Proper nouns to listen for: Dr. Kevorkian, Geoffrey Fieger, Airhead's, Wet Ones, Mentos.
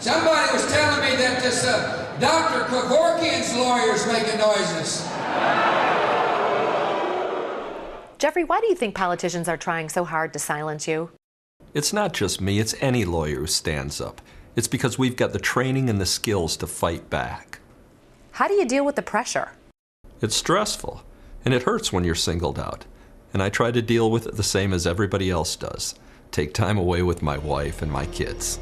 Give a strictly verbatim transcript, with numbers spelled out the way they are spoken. Somebody was telling me that this uh, Doctor Kevorkian's lawyer's making noises. Geoffrey, why do you think politicians are trying so hard to silence you? It's not just me, it's any lawyer who stands up. It's because we've got the training and the skills to fight back. How do you deal with the pressure? It's stressful, and it hurts when you're singled out. And I try to deal with it the same as everybody else does. Take time away with my wife and my kids.